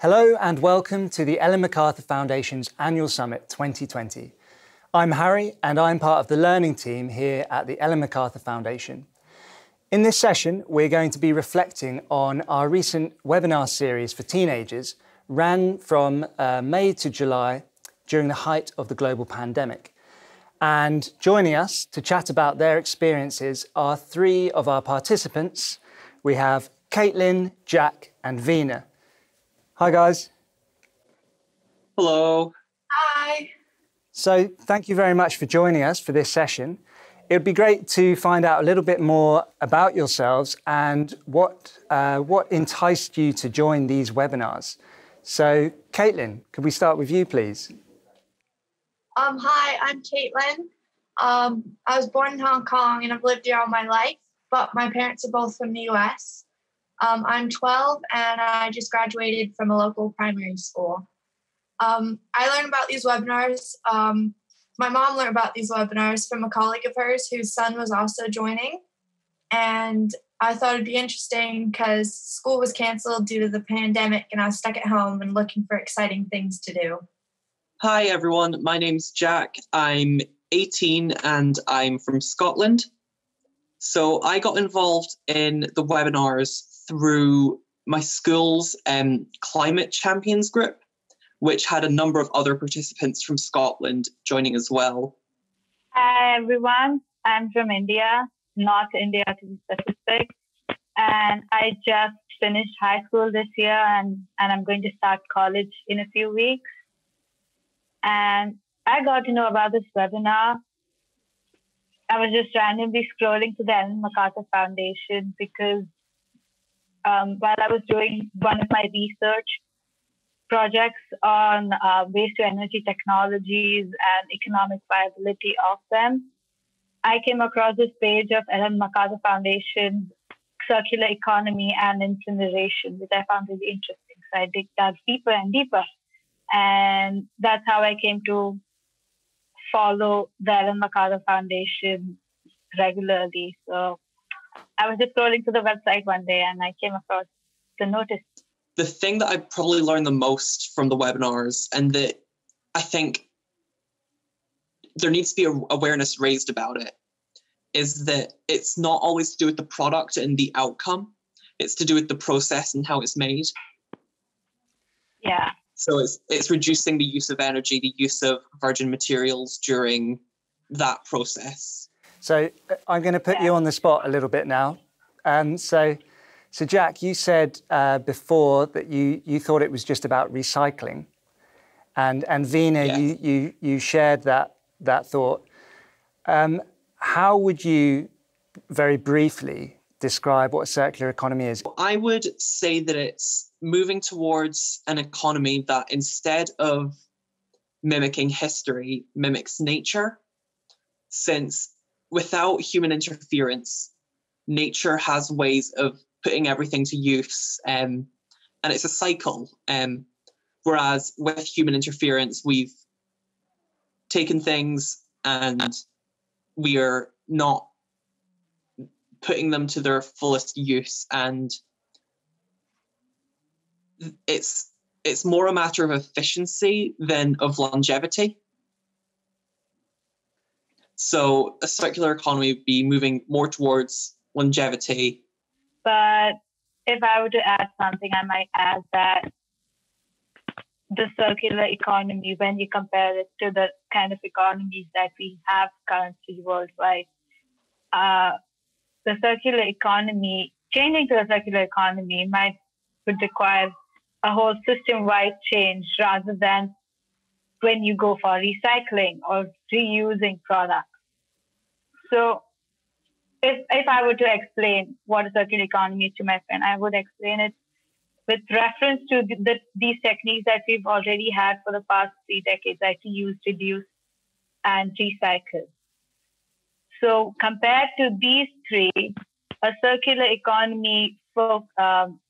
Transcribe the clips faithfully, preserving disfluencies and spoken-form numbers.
Hello and welcome to the Ellen MacArthur Foundation's Annual Summit twenty twenty. I'm Harry and I'm part of the learning team here at the Ellen MacArthur Foundation. In this session, we're going to be reflecting on our recent webinar series for teenagers, ran from uh, May to July during the height of the global pandemic. And joining us to chat about their experiences are three of our participants. We have Caitlin, Jack, and Vina. Hi, guys. Hello. Hi. So thank you very much for joining us for this session. It would be great to find out a little bit more about yourselves and what, uh, what enticed you to join these webinars. So, Caitlin, could we start with you, please? Um, hi, I'm Caitlin. Um, I was born in Hong Kong and I've lived here all my life, but my parents are both from the U S. Um, I'm twelve and I just graduated from a local primary school. Um, I learned about these webinars. Um, my mom learned about these webinars from a colleague of hers whose son was also joining. And I thought it'd be interesting because school was canceled due to the pandemic and I was stuck at home and looking for exciting things to do. Hi, everyone. My name's Jack. I'm eighteen and I'm from Scotland. So I got involved in the webinars through my school's um, Climate Champions group, which had a number of other participants from Scotland joining as well. Hi, everyone. I'm from India, North India to be specific. And I just finished high school this year and, and I'm going to start college in a few weeks. And I got to know about this webinar. I was just randomly scrolling to the Ellen MacArthur Foundation because Um, while I was doing one of my research projects on uh, waste-to-energy technologies and economic viability of them, I came across this page of Ellen MacArthur Foundation's Circular Economy and Incineration, which I found really interesting. So I dug deeper and deeper. And that's how I came to follow the Ellen MacArthur Foundation regularly. So I was just scrolling to the website one day and I came across the notice. The thing that I probably learned the most from the webinars, and that I think there needs to be awareness raised about it, is that it's not always to do with the product and the outcome. It's to do with the process and how it's made. Yeah. So it's it's reducing the use of energy, the use of virgin materials during that process. So I'm going to put yeah. you on the spot a little bit now. Um, so, so Jack, you said uh, before that you, you thought it was just about recycling. And, and Vina, yeah. you, you, you shared that, that thought. Um, how would you very briefly describe what a circular economy is? I would say that it's moving towards an economy that, instead of mimicking history, mimics nature, since without human interference, nature has ways of putting everything to use, um, and it's a cycle. Um, whereas with human interference, we've taken things and we are not putting them to their fullest use. And it's it's more a matter of efficiency than of longevity. So a circular economy would be moving more towards longevity. But if I were to add something, I might add that the circular economy, when you compare it to the kind of economies that we have currently worldwide, uh, the circular economy, changing to a circular economy might would require a whole system-wide change rather than when you go for recycling or reusing products. So if, if I were to explain what a circular economy is to my friend, I would explain it with reference to the, the, these techniques that we've already had for the past three decades, like reuse, reduce, and recycle. So compared to these three, a circular economy fo- um,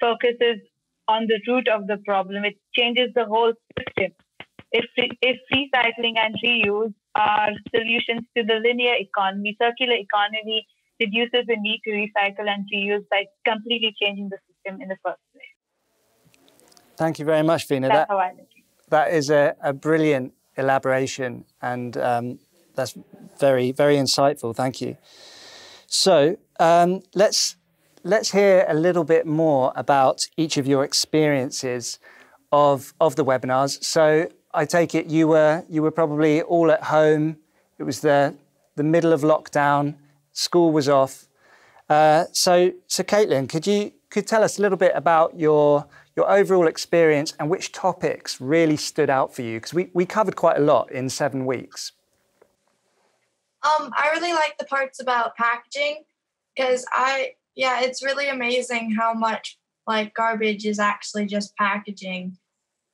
focuses on the root of the problem. It changes the whole system. If, if recycling and reuse are solutions to the linear economy, circular economy reduces the need to recycle and reuse by completely changing the system in the first place. Thank you very much, Vina. That's that, how I look. That is a, a brilliant elaboration, and um, that's very, very insightful. Thank you. So um, let's let's hear a little bit more about each of your experiences of of the webinars. So I take it you were you were probably all at home. It was the the middle of lockdown. School was off. Uh, so, so Caitlin, could you could tell us a little bit about your your overall experience and which topics really stood out for you? Because we, we covered quite a lot in seven weeks. Um, I really like the parts about packaging because I, yeah, it's really amazing how much like garbage is actually just packaging.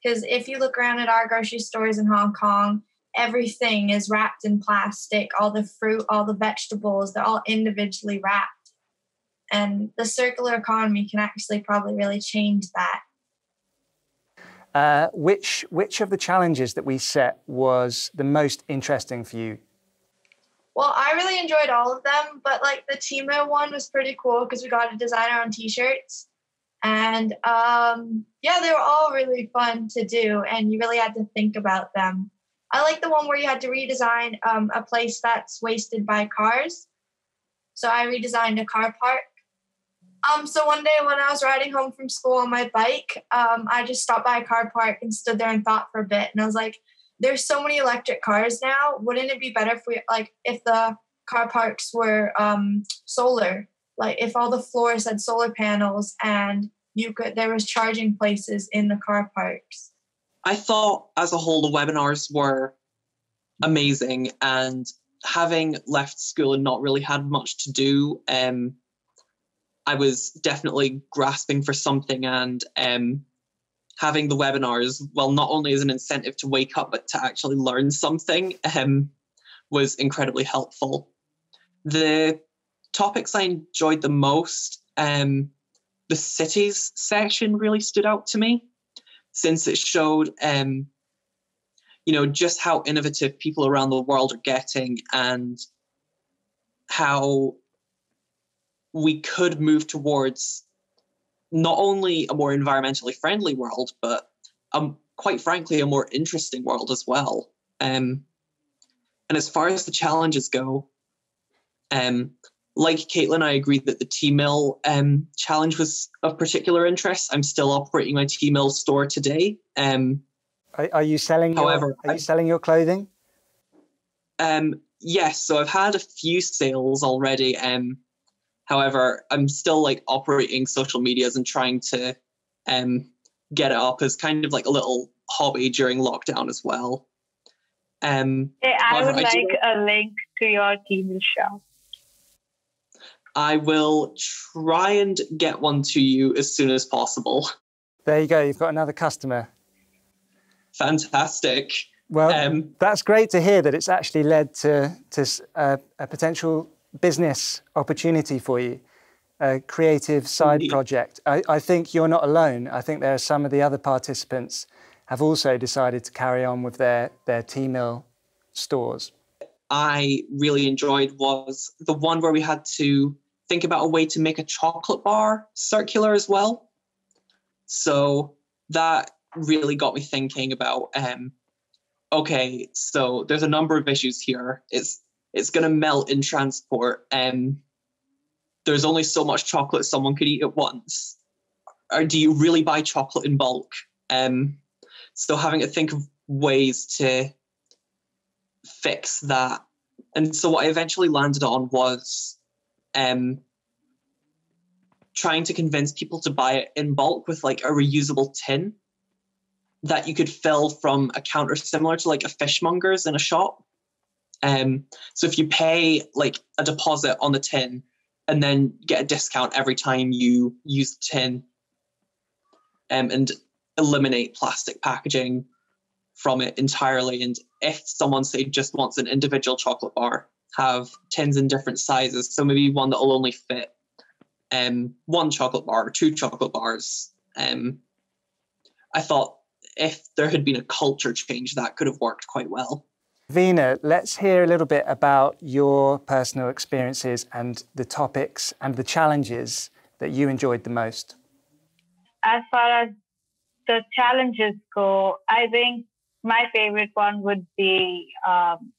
Because if you look around at our grocery stores in Hong Kong, everything is wrapped in plastic, all the fruit, all the vegetables, they're all individually wrapped. And the circular economy can actually probably really change that. Uh, which which of the challenges that we set was the most interesting for you? Well, I really enjoyed all of them, but like the T-Mill one was pretty cool because we got to design our own t-shirts. And um, yeah, they were all really fun to do and you really had to think about them. I like the one where you had to redesign um, a place that's wasted by cars. So I redesigned a car park. Um, so one day when I was riding home from school on my bike, um, I just stopped by a car park and stood there and thought for a bit. And I was like, there's so many electric cars now. Wouldn't it be better if we, like, if the car parks were um, solar? Like if all the floors had solar panels and you could, there was charging places in the car parks. I thought as a whole, the webinars were amazing, and having left school and not really had much to do, um, I was definitely grasping for something, and um, having the webinars, well, not only as an incentive to wake up, but to actually learn something um, was incredibly helpful. The topics I enjoyed the most, um, the cities section really stood out to me since it showed um, you know, just how innovative people around the world are getting and how we could move towards not only a more environmentally friendly world, but um, quite frankly, a more interesting world as well. Um, and as far as the challenges go, um, like Caitlin, I agree that the T-Mill um, challenge was of particular interest. I'm still operating my T-Mill store today. Um, Are, are you selling? However, your, are you selling your clothing? Um, yes. So I've had a few sales already. Um, however, I'm still like operating social medias and trying to um, get it up as kind of like a little hobby during lockdown as well. Um, hey, I however, would like I do, a link to your T V show. I will try and get one to you as soon as possible. There you go. You've got another customer. Fantastic. Well, um, that's great to hear that it's actually led to, to a, a potential business opportunity for you, a creative side indeed. project. I, I think you're not alone. I think there are some of the other participants have also decided to carry on with their, their T-Mill stores. I really enjoyed was the one where we had to think about a way to make a chocolate bar circular as well. So that really got me thinking about um okay, so there's a number of issues here. It's it's gonna melt in transport. Um there's only so much chocolate someone could eat at once. Or do you really buy chocolate in bulk? Um so having to think of ways to fix that. And so what I eventually landed on was um trying to convince people to buy it in bulk with like a reusable tin that you could fill from a counter similar to like a fishmonger's in a shop. Um, so if you pay like a deposit on the tin and then get a discount every time you use the tin, um, and eliminate plastic packaging from it entirely. And if someone say just wants an individual chocolate bar, have tins in different sizes. So maybe one that will only fit um, one chocolate bar or two chocolate bars. Um, I thought, if there had been a culture change, that could have worked quite well. Vina, let's hear a little bit about your personal experiences and the topics and the challenges that you enjoyed the most. As far as the challenges go, I think my favorite one would be um,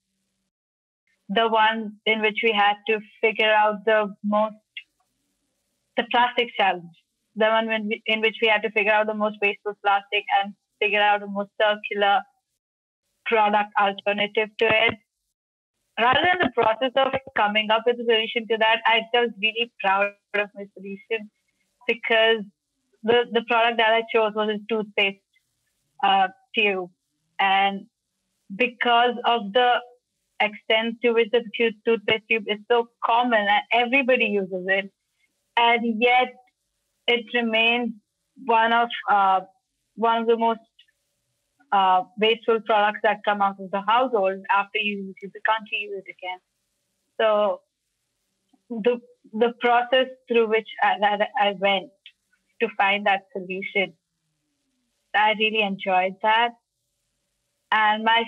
the one in which we had to figure out the most, the plastic challenge, the one when we, in which we had to figure out the most wasteful plastic and figure out the most circular product alternative to it. Rather than the process of coming up with a solution to that, I was really proud of my solution because the, the product that I chose was a toothpaste uh, tube. And because of the extent to which the toothpaste tube is so common and everybody uses it, and yet it remains one of uh, one of the most uh, wasteful products that come out of the household after you use it. You can't use it again. So the the process through which I, that I went to find that solution, I really enjoyed that. And my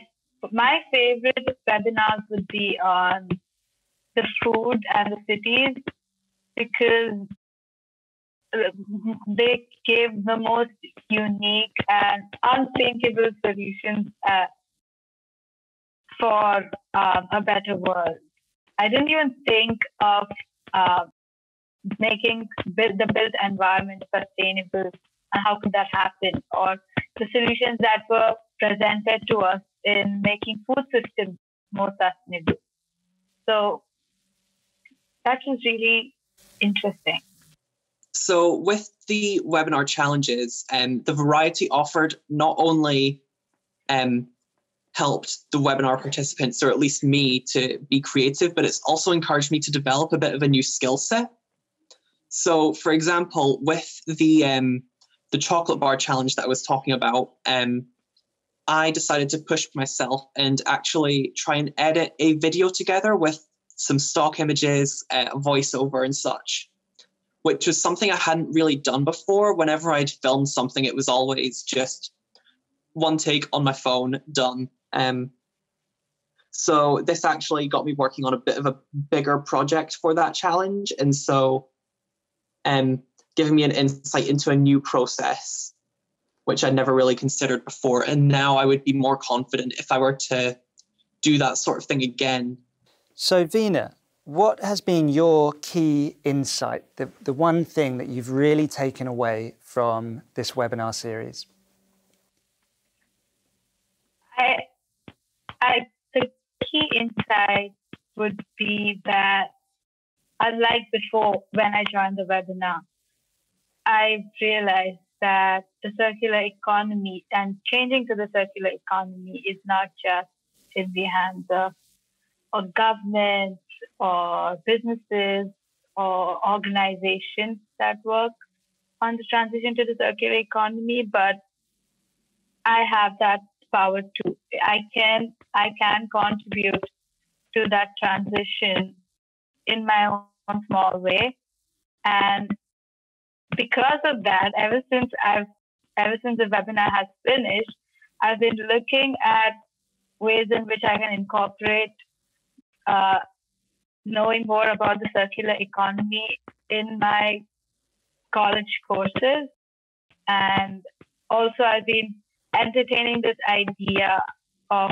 my favorite webinars would be on the food and the cities, because they gave the most unique and unthinkable solutions uh, for um, a better world. I didn't even think of uh, making build, the built environment sustainable and how could that happen, or the solutions that were presented to us in making food systems more sustainable. So that was really interesting. So with the webinar challenges, um, the variety offered not only um, helped the webinar participants, or at least me, to be creative, but it's also encouraged me to develop a bit of a new skill set. So, for example, with the um, the chocolate bar challenge that I was talking about, um, I decided to push myself and actually try and edit a video together with some stock images, uh, voiceover and such, which was something I hadn't really done before. Whenever I'd filmed something, it was always just one take on my phone, done. Um, so this actually got me working on a bit of a bigger project for that challenge. And so um, giving me an insight into a new process, which I'd never really considered before. And now I would be more confident if I were to do that sort of thing again. So Veena, what has been your key insight, the, the one thing that you've really taken away from this webinar series? I, I, the key insight would be that, unlike before when I joined the webinar, I realized that the circular economy and changing to the circular economy is not just in the hands of, of government, or businesses or organizations that work on the transition to the circular economy, but I have that power too. I can I can contribute to that transition in my own small way. And because of that, ever since I've ever since the webinar has finished, I've been looking at ways in which I can incorporate uh, knowing more about the circular economy in my college courses. And also I've been entertaining this idea of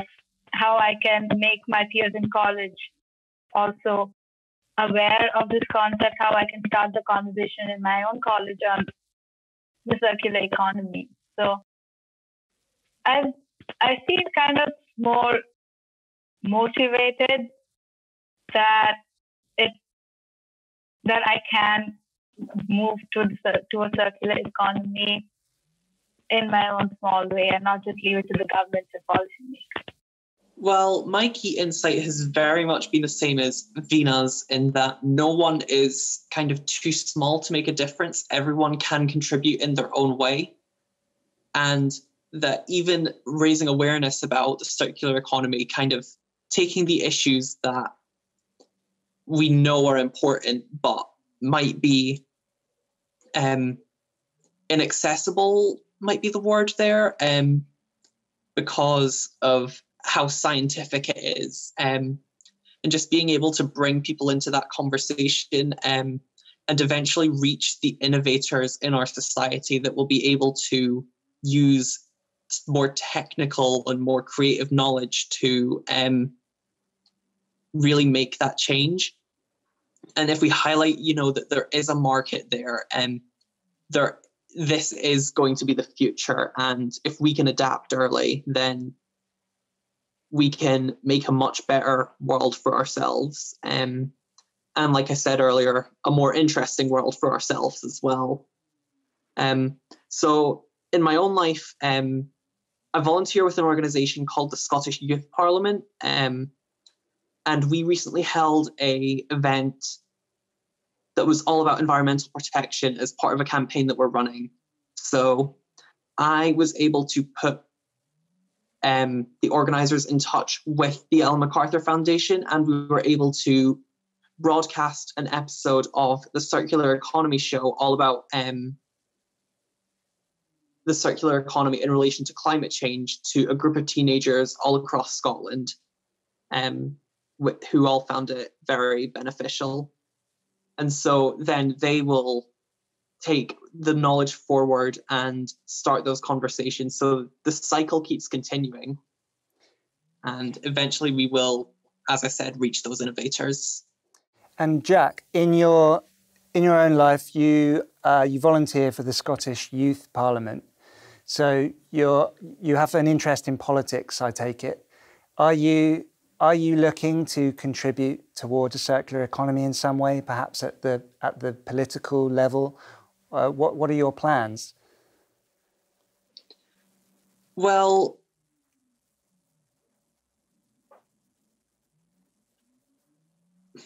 how I can make my peers in college also aware of this concept, how I can start the conversation in my own college on the circular economy. So I've, I feel kind of more motivated that it that I can move to the, to a circular economy in my own small way and not just leave it to the government and policymakers. Well, my key insight has very much been the same as Veena's, in that no one is kind of too small to make a difference. Everyone can contribute in their own way, and that even raising awareness about the circular economy, kind of taking the issues that we know are important but might be um, inaccessible, might be the word there, um, because of how scientific it is. Um, and just being able to bring people into that conversation um, and eventually reach the innovators in our society that will be able to use more technical and more creative knowledge to um, really make that change. And if we highlight, you know, that there is a market there, and um, there, this is going to be the future. And if we can adapt early, then we can make a much better world for ourselves. Um, and like I said earlier, a more interesting world for ourselves as well. Um, so in my own life, um, I volunteer with an organisation called the Scottish Youth Parliament. Um, and we recently held a event that was all about environmental protection as part of a campaign that we're running. So I was able to put um, the organisers in touch with the Ellen MacArthur Foundation, and we were able to broadcast an episode of the Circular Economy Show all about um, the circular economy in relation to climate change to a group of teenagers all across Scotland, um, with, who all found it very beneficial. And so then they will take the knowledge forward and start those conversations. So the cycle keeps continuing. And eventually we will, as I said, reach those innovators. And Jack, in your in your own life, you uh, you volunteer for the Scottish Youth Parliament. So you're you have an interest in politics, I take it. Are you Are you looking to contribute towards a circular economy in some way, perhaps at the at the political level? Uh, what what are your plans? Well,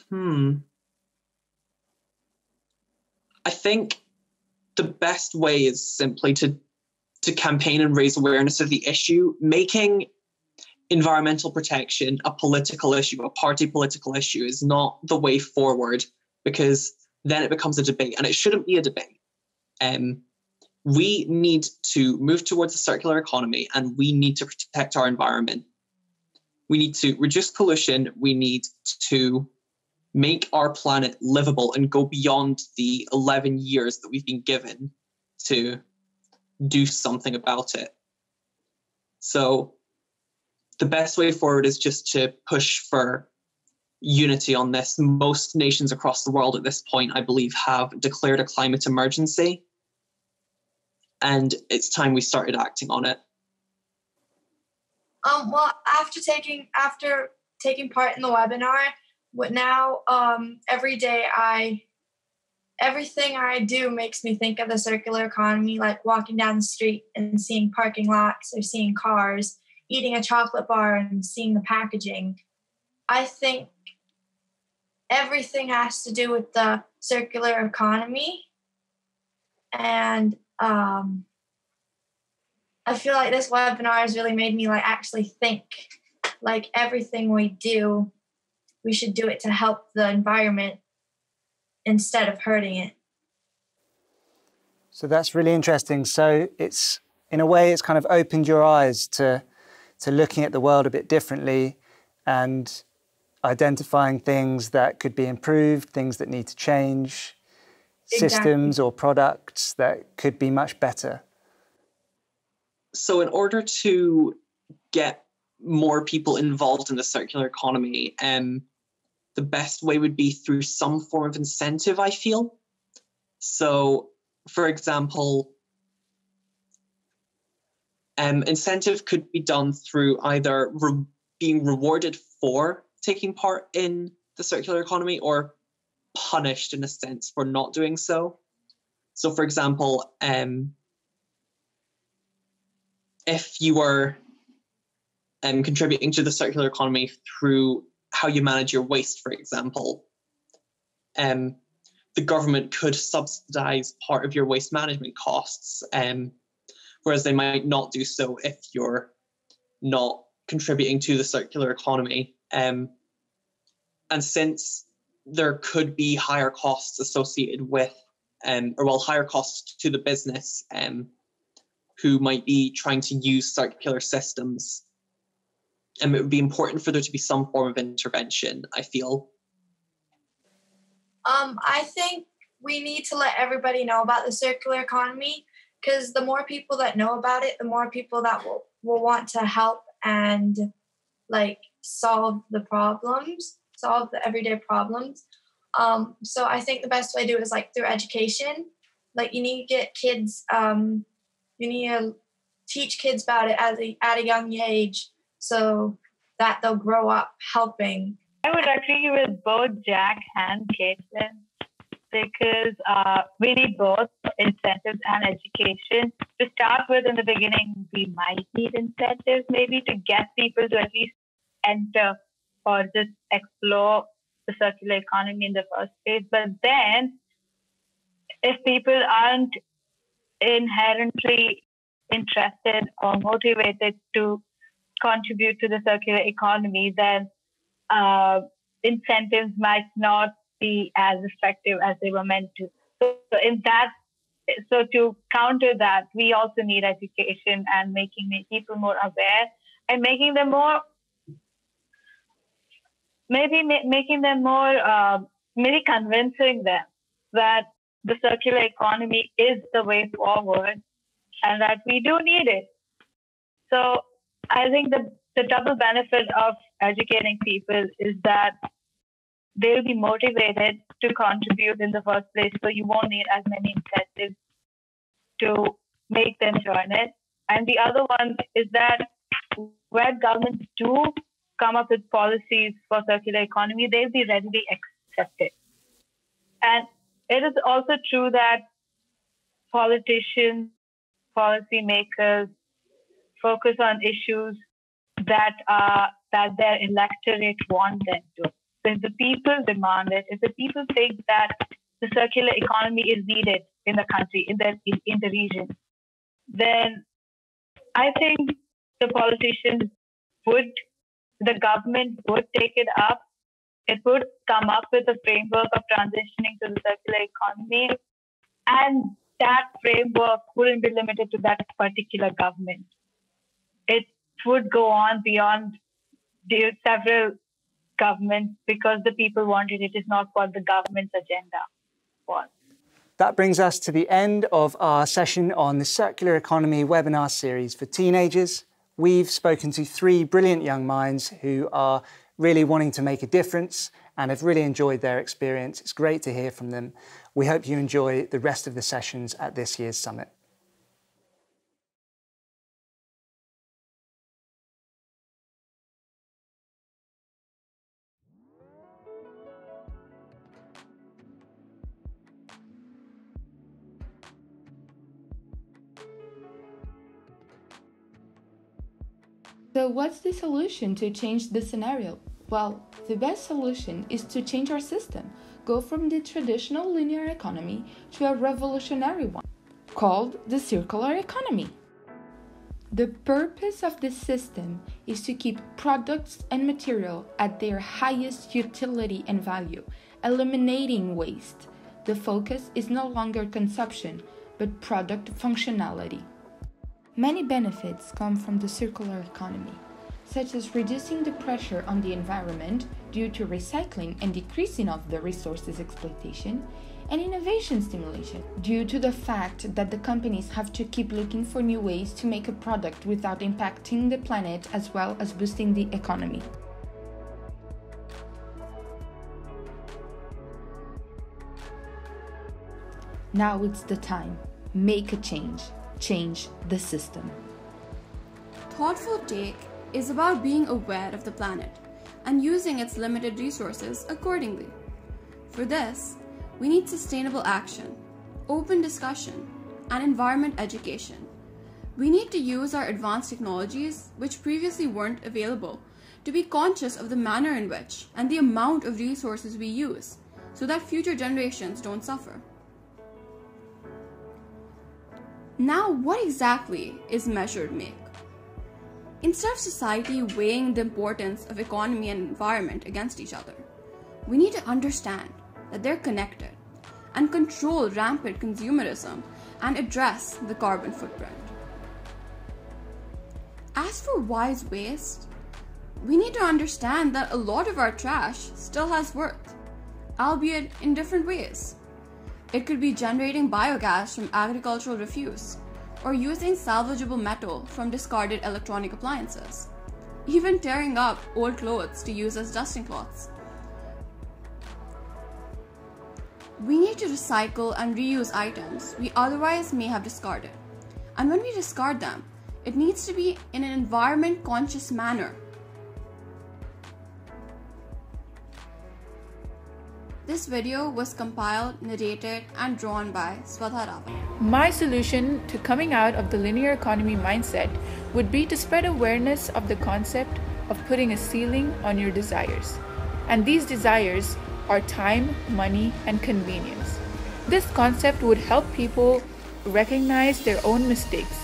hmm. I think the best way is simply to to campaign and raise awareness of the issue, making environmental protection a political issue, a party political issue, is not the way forward, because then it becomes a debate, and it shouldn't be a debate. Um, we need to move towards a circular economy, and we need to protect our environment. We need to reduce pollution. We need to make our planet livable and go beyond the eleven years that we've been given to do something about it. So the best way forward is just to push for unity on this. Most nations across the world at this point, I believe, have declared a climate emergency, and it's time we started acting on it. Um, well, after taking after taking part in the webinar, what now? Um, every day, I everything I do makes me think of the circular economy, like walking down the street and seeing parking lots or seeing cars, eating a chocolate bar and seeing the packaging. I think everything has to do with the circular economy. And um, I feel like this webinar has really made me like actually think, like everything we do, we should do it to help the environment instead of hurting it. So that's really interesting. So it's, in a way, it's kind of opened your eyes to to looking at the world a bit differently and identifying things that could be improved, things that need to change, exactly. Systems or products that could be much better. So in order to get more people involved in the circular economy, um, the best way would be through some form of incentive, I feel. So, for example, Um, incentive could be done through either re- being rewarded for taking part in the circular economy or punished, in a sense, for not doing so. So, for example, um, if you are um, contributing to the circular economy through how you manage your waste, for example, um, the government could subsidise part of your waste management costs, um, whereas they might not do so if you're not contributing to the circular economy. Um, and since there could be higher costs associated with, um, or well, higher costs to the business um, who might be trying to use circular systems, um, it would be important for there to be some form of intervention, I feel. Um, I think we need to let everybody know about the circular economy because the more people that know about it, the more people that will, will want to help and like solve the problems, solve the everyday problems. Um, so I think the best way to do it is like through education. Like you need to get kids, um, you need to teach kids about it at a, at a young age so that they'll grow up helping. I would agree with both Jack and Caitlin because uh, we need both incentives and education. To start with, in the beginning, we might need incentives maybe to get people to at least enter or just explore the circular economy in the first place. But then, if people aren't inherently interested or motivated to contribute to the circular economy, then uh, incentives might not be as effective as they were meant to. So, in that, so to counter that, we also need education and making people more aware and making them more, maybe ma- making them more, uh, maybe convincing them that the circular economy is the way forward and that we do need it. So I think the, the double benefit of educating people is that they'll be motivated to contribute in the first place, so you won't need as many incentives to make them join it. And the other one is that where governments do come up with policies for circular economy, they'll be readily accepted. And it is also true that politicians, policymakers focus on issues that uh, that their electorate want them to. So if the people demand it, if the people think that the circular economy is needed in the country, in the, in the region, then I think the politicians would, the government would take it up. It would come up with a framework of transitioning to the circular economy, and that framework wouldn't be limited to that particular government. It would go on beyond several governments because the people wanted it. It is not what the government's agenda was. That brings us to the end of our session on the Circular Economy webinar series for teenagers. We've spoken to three brilliant young minds who are really wanting to make a difference and have really enjoyed their experience. It's great to hear from them. We hope you enjoy the rest of the sessions at this year's summit. So what's the solution to change the scenario? Well, the best solution is to change our system, go from the traditional linear economy to a revolutionary one, called the circular economy. The purpose of this system is to keep products and material at their highest utility and value, eliminating waste. The focus is no longer consumption, but product functionality. Many benefits come from the circular economy, such as reducing the pressure on the environment due to recycling and decreasing of the resources exploitation, and innovation stimulation due to the fact that the companies have to keep looking for new ways to make a product without impacting the planet as well as boosting the economy. Now it's the time. Make a change. Change the system. Thoughtful Take is about being aware of the planet and using its limited resources accordingly. For this, we need sustainable action, open discussion, and environment education. We need to use our advanced technologies, which previously weren't available, to be conscious of the manner in which and the amount of resources we use so that future generations don't suffer. Now, what exactly is measured make? Instead of society weighing the importance of economy and environment against each other, we need to understand that they're connected and control rampant consumerism and address the carbon footprint. As for wise waste, we need to understand that a lot of our trash still has worth, albeit in different ways. It could be generating biogas from agricultural refuse, or using salvageable metal from discarded electronic appliances, even tearing up old clothes to use as dusting cloths. We need to recycle and reuse items we otherwise may have discarded. And when we discard them, it needs to be in an environment-conscious manner. This video was compiled, narrated, and drawn by Swadha Ravan. My solution to coming out of the linear economy mindset would be to spread awareness of the concept of putting a ceiling on your desires. And these desires are time, money, and convenience. This concept would help people recognize their own mistakes.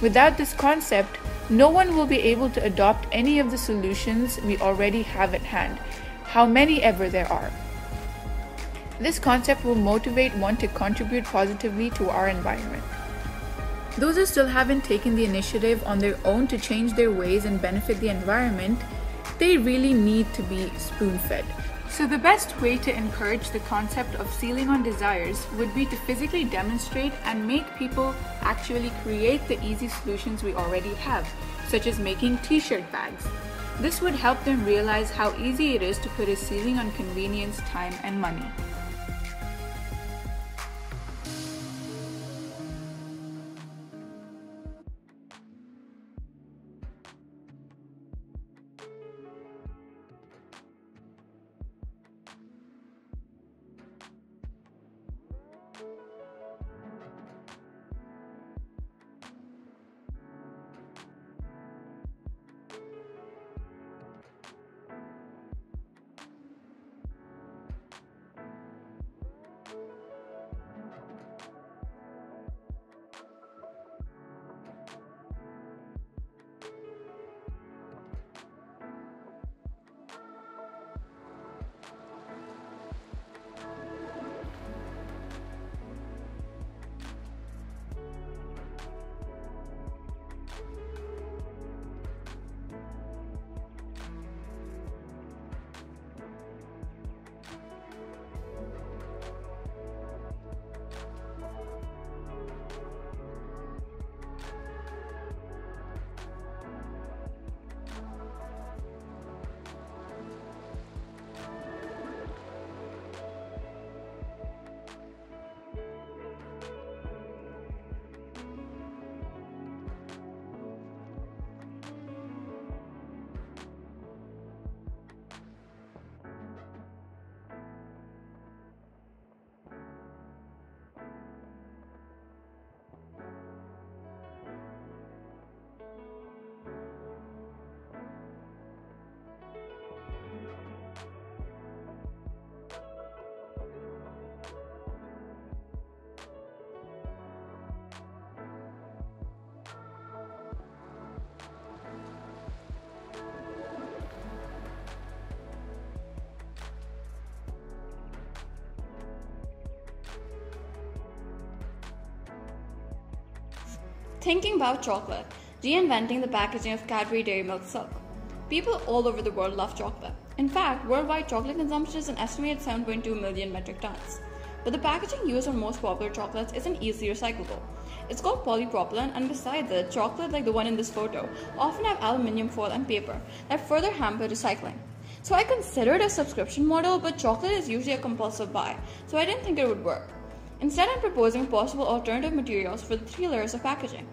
Without this concept, no one will be able to adopt any of the solutions we already have at hand, how many ever there are. This concept will motivate one to contribute positively to our environment. Those who still haven't taken the initiative on their own to change their ways and benefit the environment, they really need to be spoon-fed. So the best way to encourage the concept of sealing on desires would be to physically demonstrate and make people actually create the easy solutions we already have, such as making t-shirt bags. This would help them realize how easy it is to put a ceiling on convenience, time, and money. Thinking about chocolate, reinventing the packaging of Cadbury Dairy Milk Silk. People all over the world love chocolate. In fact, worldwide chocolate consumption is an estimated seven point two million metric tons. But the packaging used on most popular chocolates isn't easily recyclable. It's called polypropylene, and besides it, chocolate like the one in this photo often have aluminium foil and paper that further hamper recycling. So I considered a subscription model, but chocolate is usually a compulsive buy, so I didn't think it would work. Instead, I'm proposing possible alternative materials for the three layers of packaging.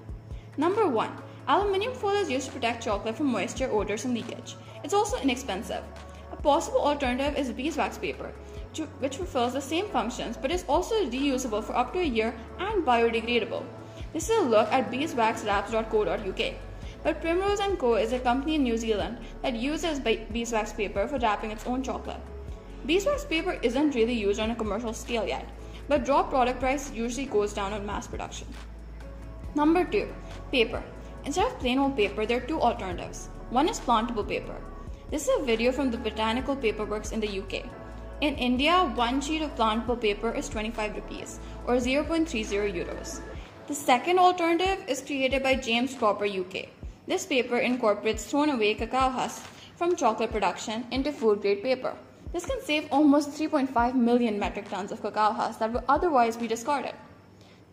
Number one, aluminium foil is used to protect chocolate from moisture, odors, and leakage. It's also inexpensive. A possible alternative is beeswax paper, which fulfills the same functions but is also reusable for up to a year and biodegradable. This is a look at beeswax wraps dot co dot U K. But Primrose and Co is a company in New Zealand that uses beeswax paper for wrapping its own chocolate. Beeswax paper isn't really used on a commercial scale yet, but raw product price usually goes down on mass production. Number two, paper. Instead of plain old paper, there are two alternatives. One is plantable paper. This is a video from the Botanical Paperworks in the U K. In India, one sheet of plantable paper is twenty-five rupees or zero point three zero euros. The second alternative is created by James Cropper U K. This paper incorporates thrown away cacao husks from chocolate production into food grade paper. This can save almost three point five million metric tons of cacao husks that would otherwise be discarded.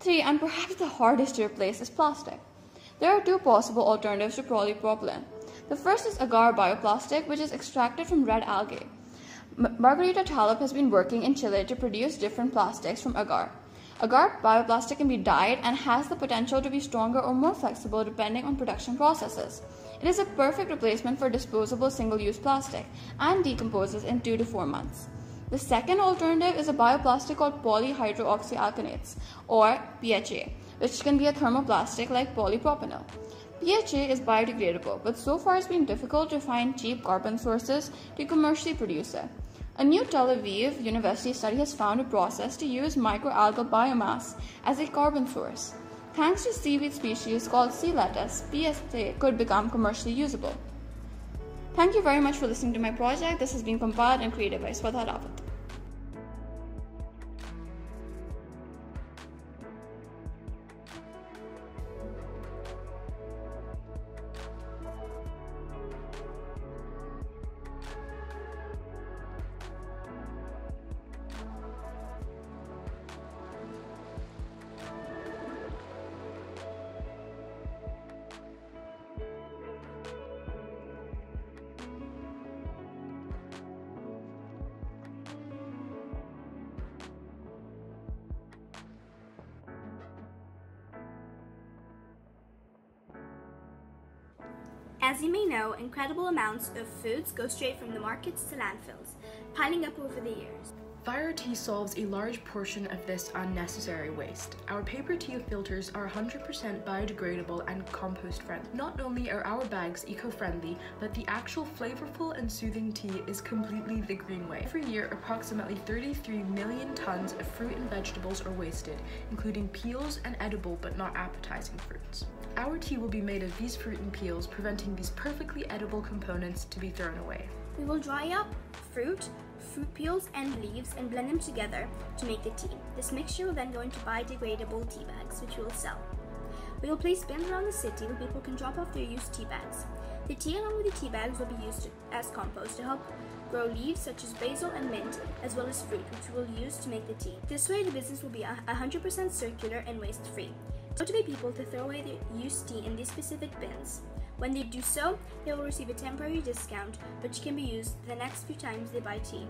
Three, and perhaps the hardest to replace, is plastic. There are two possible alternatives to polypropylene. The first is agar bioplastic, which is extracted from red algae. Margarita Talop has been working in Chile to produce different plastics from agar. Agar bioplastic can be dyed and has the potential to be stronger or more flexible depending on production processes. It is a perfect replacement for disposable single-use plastic and decomposes in two to four months. The second alternative is a bioplastic called polyhydroxyalkanes, or P H A, which can be a thermoplastic like polypropanol. P H A is biodegradable, but so far it's been difficult to find cheap carbon sources to commercially produce it. A new Tel Aviv University study has found a process to use microalgal biomass as a carbon source. Thanks to seaweed species called sea lettuce, P S A could become commercially usable. Thank you very much for listening to my project. This has been compiled and created by Swadharapat. As you may know, incredible amounts of foods go straight from the markets to landfills, piling up over the years. Fire Tea solves a large portion of this unnecessary waste. Our paper tea filters are one hundred percent biodegradable and compost-friendly. Not only are our bags eco-friendly, but the actual flavorful and soothing tea is completely the green way. Every year, approximately thirty-three million tons of fruit and vegetables are wasted, including peels and edible but not appetizing fruits. Our tea will be made of these fruit and peels, preventing these perfectly edible components to be thrown away. We will dry up fruit, fruit peels and leaves and blend them together to make the tea. This mixture will then go into biodegradable tea bags, which we will sell. We will place bins around the city where people can drop off their used tea bags. The tea along with the tea bags will be used as compost to help grow leaves such as basil and mint, as well as fruit, which we will use to make the tea. This way the business will be one hundred percent circular and waste-free. Motivate people to throw away their used tea in these specific bins. When they do so, they will receive a temporary discount, which can be used the next few times they buy tea.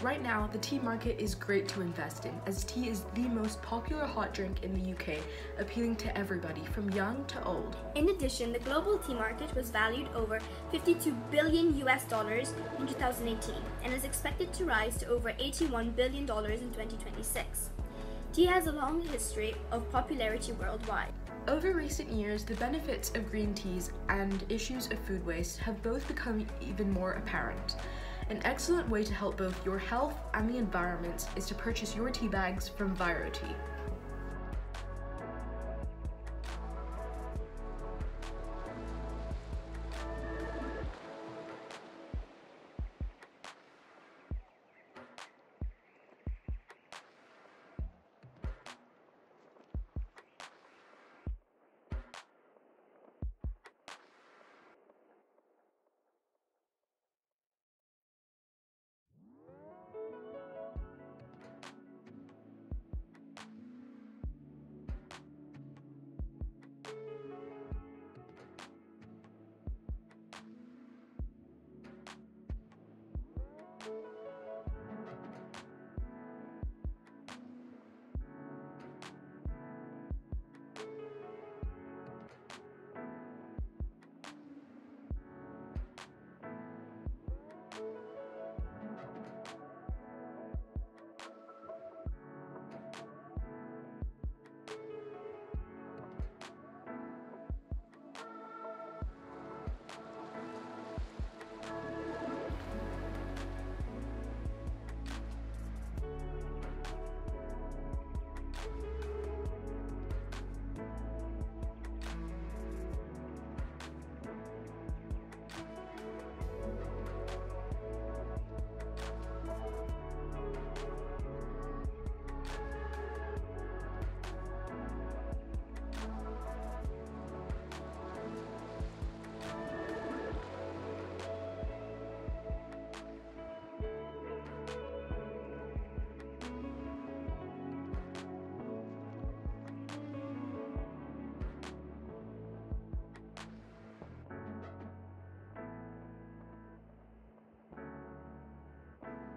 Right now, the tea market is great to invest in, as tea is the most popular hot drink in the U K, appealing to everybody, from young to old. In addition, the global tea market was valued over fifty-two billion U S dollars in two thousand eighteen, and is expected to rise to over eighty-one billion dollars in twenty twenty-six. Tea has a long history of popularity worldwide. Over recent years, the benefits of green teas and issues of food waste have both become even more apparent. An excellent way to help both your health and the environment is to purchase your tea bags from Virotea.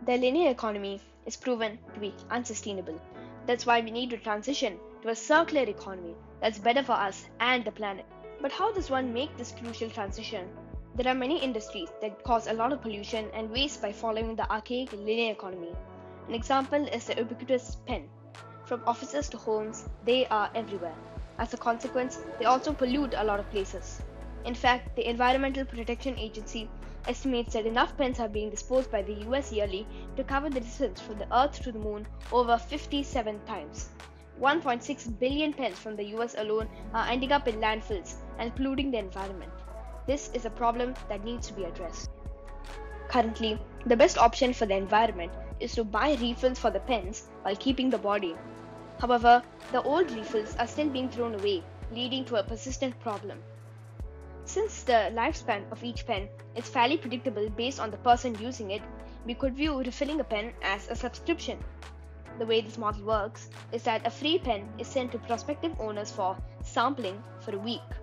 their linear economy is proven to be unsustainable. That's why we need to transition to a circular economy that's better for us and the planet. But how does one make this crucial transition? There are many industries that cause a lot of pollution and waste by following the archaic linear economy. An example is the ubiquitous pen. From offices to homes, they are everywhere. As a consequence, they also pollute a lot of places. In fact, the Environmental Protection Agency estimates that enough pens are being disposed by the U S yearly to cover the distance from the Earth to the Moon over fifty-seven times. one point six billion pens from the U S alone are ending up in landfills and polluting the environment. This is a problem that needs to be addressed. Currently, the best option for the environment is to buy refills for the pens while keeping the body. However, the old refills are still being thrown away, leading to a persistent problem. Since the lifespan of each pen is fairly predictable based on the person using it, we could view refilling a pen as a subscription. The way this model works is that a free pen is sent to prospective owners for sampling for a week.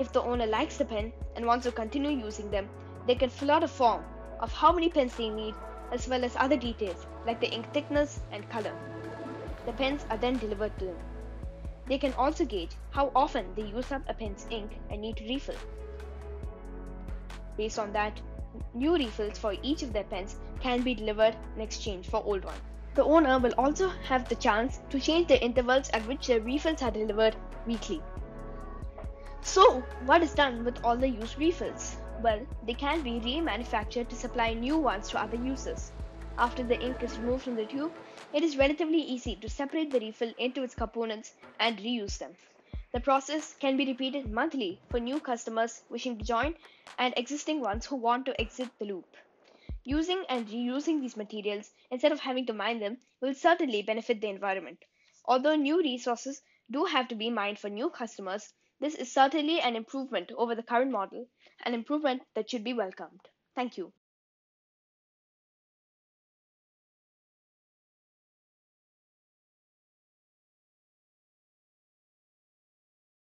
If the owner likes the pen and wants to continue using them, they can fill out a form of how many pens they need as well as other details like the ink thickness and color. The pens are then delivered to them. They can also gauge how often they use up a pen's ink and need to refill. Based on that, new refills for each of their pens can be delivered in exchange for old ones. The owner will also have the chance to change the intervals at which their refills are delivered weekly. So, what is done with all the used refills? Well, they can be remanufactured to supply new ones to other users. After the ink is removed from the tube, it is relatively easy to separate the refill into its components and reuse them. The process can be repeated monthly for new customers wishing to join and existing ones who want to exit the loop. Using and reusing these materials instead of having to mine them will certainly benefit the environment. Although new resources do have to be mined for new customers, this is certainly an improvement over the current model, an improvement that should be welcomed. Thank you.